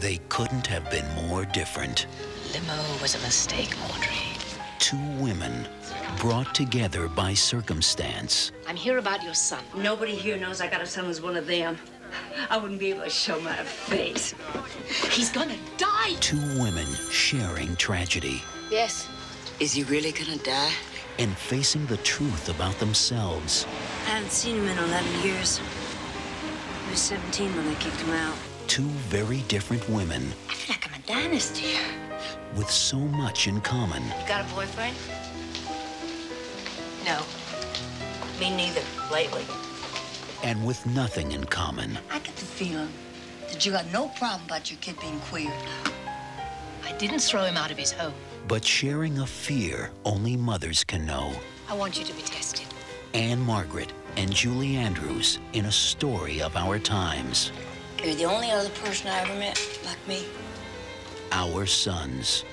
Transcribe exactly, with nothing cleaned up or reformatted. They couldn't have been more different. Limo was a mistake, Audrey. Two women brought together by circumstance. I'm here about your son. Nobody here knows I got a son who's one of them. I wouldn't be able to show my face. He's gonna die! Two women sharing tragedy. Yes. Is he really gonna die? And facing the truth about themselves. I haven't seen him in eleven years. He was seventeen when they kicked him out. Two very different women. I feel like I'm a dynasty. With so much in common. You got a boyfriend? No. Me neither, lately. And with nothing in common. I get the feeling that you got no problem about your kid being queer. I didn't throw him out of his home. But sharing a fear only mothers can know. I want you to be tested. Ann-Margret and Julie Andrews in a story of our times. You're the only other person I ever met like me. Our sons.